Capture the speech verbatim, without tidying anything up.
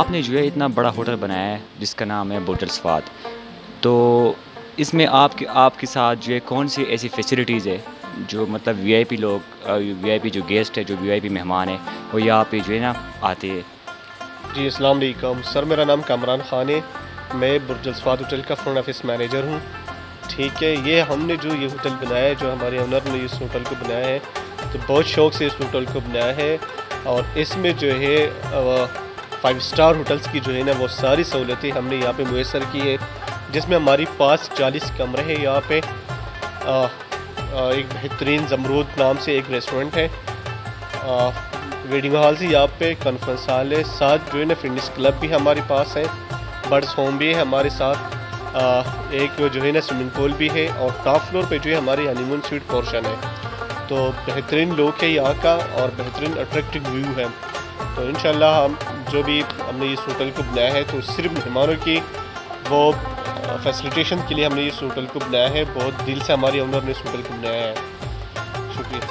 आपने जो है इतना बड़ा होटल बनाया है जिसका नाम है बुर्ज अल स्वात, तो इसमें आपके आपके साथ जो है कौन सी ऐसी फैसिलिटीज़ है जो मतलब वीआईपी लोग, वीआईपी जो गेस्ट है, जो वीआईपी मेहमान है वो यहाँ पे जो है ना आते हैं? जी अस्सलाम वालेकुम सर, मेरा नाम कामरान खान है, मैं बुर्ज अल स्वात होटल का फ्रंट ऑफिस मैनेजर हूँ। ठीक है, ये हमने जो ये होटल बनाया है, जो हमारे ऑनर ने इस होटल को बनाया है, तो बहुत शौक़ से इस होटल को बनाया है और इसमें जो है फाइव स्टार होटल्स की जो है ना वो सारी सहूलतें हमने यहाँ पे मुयसर की है, जिसमें हमारे पास चालीस कमरे हैं। यहाँ पे आ, आ, एक बेहतरीन जमरूद नाम से एक रेस्टोरेंट है, आ, वेडिंग हॉल से यहाँ पे कॉन्फ्रेंस हॉल है, साथ जो है ना फिटनेस क्लब भी हमारे पास है, बर्ड्स होम भी है हमारे साथ, आ, एक जो है ना स्विमिंग पूल भी है और टॉप फ्लोर पे जो है हमारी हनीमून स्वीट पोर्शन है। तो बेहतरीन लोग है यहाँ का और बेहतरीन अट्रैक्टिव व्यू है। तो इंशाल्लाह हम जो भी हमने इस होटल को बनाया है तो सिर्फ मेहमानों की वो फैसिलिटेशन के लिए हमने इस होटल को बनाया है, बहुत दिल से हमारे ओनर ने इस होटल को बनाया है। शुक्रिया।